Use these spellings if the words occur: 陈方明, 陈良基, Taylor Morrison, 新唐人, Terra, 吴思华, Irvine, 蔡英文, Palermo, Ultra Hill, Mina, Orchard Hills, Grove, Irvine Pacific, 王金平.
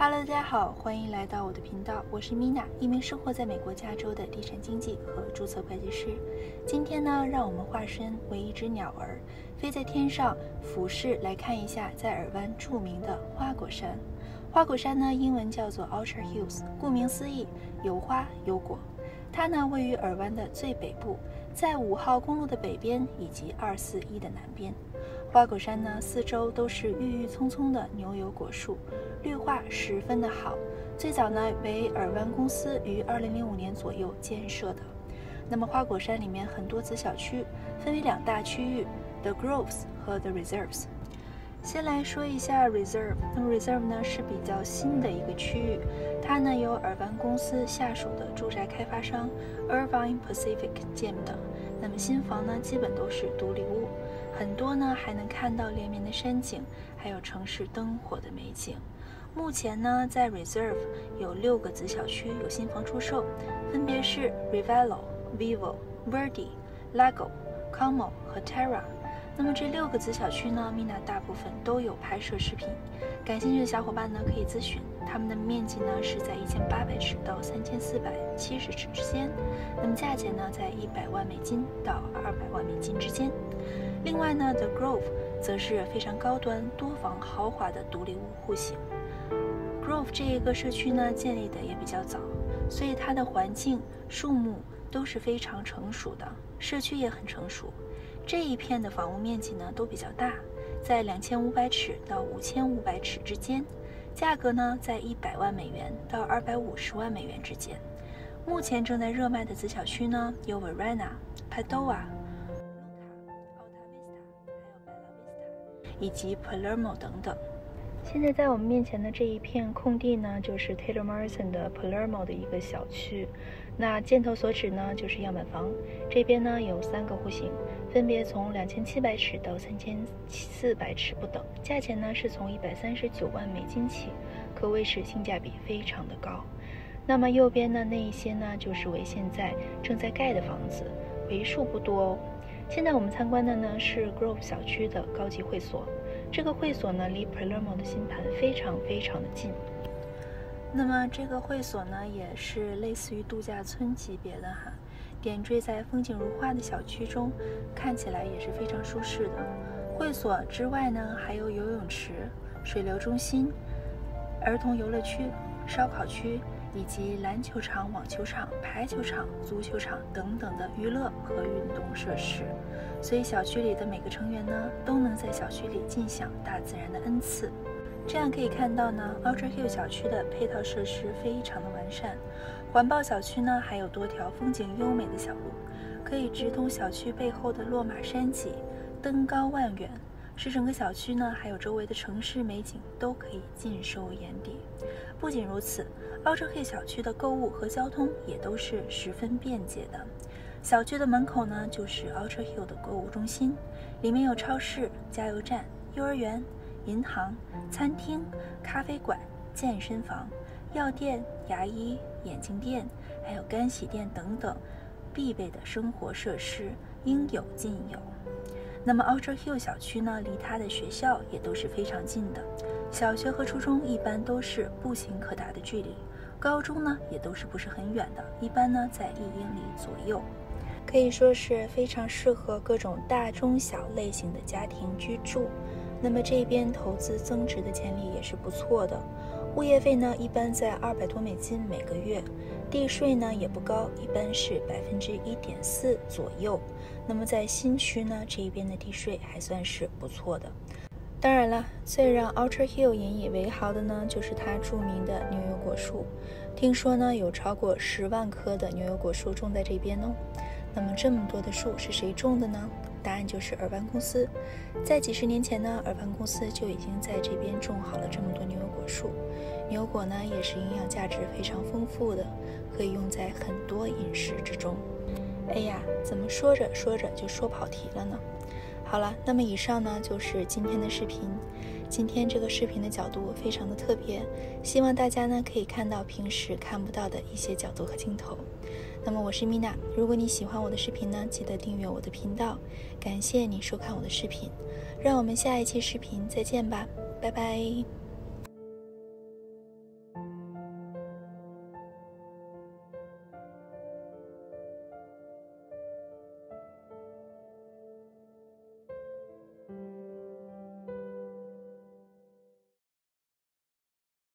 Hello， 大家好，欢迎来到我的频道，我是 Mina， 一名生活在美国加州的地产经纪和注册会计师。今天呢，让我们化身为一只鸟儿，飞在天上，俯视来看一下在尔湾著名的花果山。花果山呢，英文叫做 Orchard Hills， 顾名思义，有花有果。它呢，位于尔湾的最北部，在5号公路的北边以及241的南边。花果山呢，四周都是郁郁葱葱的牛油果树，绿化十分的好。最早呢为尔湾公司于2005年左右建设的。那么花果山里面很多子小区，分为2大区域 ，The Groves 和 The Reserves。先来说一下 Reserve， 那么 Reserve 呢是比较新的一个区域，它呢由尔湾公司下属的住宅开发商 Irvine Pacific 建的。那么新房呢基本都是独立屋。很多呢还能看到连绵的山景，还有城市灯火的美景。目前呢在 Reserve 有6个子小区有新房出售，分别是 Revelo、Vivo、Verdi、Lago、Como 和 Terra。那么这6个子小区呢 ，Mina 大部分都有拍摄视频，感兴趣的小伙伴呢可以咨询。它们的面积呢是在1800尺到3470尺之间，那么价钱呢在$100万到$200万之间。另外呢 ，The Grove 则是非常高端、多房豪华的独立屋户型。Grove 这一个社区呢建立的也比较早，所以它的环境、树木都是非常成熟的，社区也很成熟。这一片的房屋面积呢都比较大，在2500尺到5500尺之间。价格呢在$100万到$250万之间。目前正在热卖的子小区呢有 Varenna、Padova、Bellavista 以及 Palermo 等等。现在在我们面前的这一片空地呢，就是 Taylor Morrison 的 Palermo 的一个小区。那箭头所指呢就是样板房，这边呢有3个户型，分别从2700尺到3400尺不等，价钱呢是从$139万起，可谓是性价比非常的高。那么右边的那一些呢，就是为现在正在盖的房子，为数不多哦。现在我们参观的呢是 Grove 小区的高级会所，这个会所呢离 Palermo 的新盘非常的近。那么这个会所呢，也是类似于度假村级别的哈。点缀在风景如画的小区中，看起来也是非常舒适的。会所之外呢，还有游泳池、水流中心、儿童游乐区、烧烤区，以及篮球场、网球场、排球场、足球场等等的娱乐和运动设施。所以小区里的每个成员呢，都能在小区里尽享大自然的恩赐。这样可以看到呢 ，Ultra Hill 小区的配套设施非常的完善。环抱小区呢，还有多条风景优美的小路，可以直通小区背后的落马山脊，登高望远，使整个小区呢，还有周围的城市美景都可以尽收眼底。不仅如此 ，Ultra Hill 小区的购物和交通也都是十分便捷的。小区的门口呢，就是 Ultra Hill 的购物中心，里面有超市、加油站、幼儿园、银行、餐厅、咖啡馆、健身房、药店、牙医、眼镜店，还有干洗店等等必备的生活设施应有尽有。那么 Orchard Hill 小区呢，离它的学校也都是非常近的，小学和初中一般都是步行可达的距离，高中呢也都是不是很远的，一般呢在1英里左右，可以说是非常适合各种大中小类型的家庭居住。那么这边投资增值的潜力也是不错的，物业费呢一般在$200多每个月，地税呢也不高，一般是1.4% 左右。那么在新区呢，这一边的地税还算是不错的。当然了，最让 Orchard Hill 引以为豪的呢，就是它著名的牛油果树。听说呢有超过10万棵的牛油果树种在这边哦。那么这么多的树是谁种的呢？答案就是尔湾公司。在几十年前呢，尔湾公司就已经在这边种好了这么多牛油果树。牛油果呢也是营养价值非常丰富的，可以用在很多饮食之中。哎呀，怎么说着说着就说跑题了呢？好了，那么以上呢就是今天的视频。今天这个视频的角度非常的特别，希望大家呢可以看到平时看不到的一些角度和镜头。那么我是 Mina， 如果你喜欢我的视频呢，记得订阅我的频道。感谢你收看我的视频，让我们下一期视频再见吧，拜拜。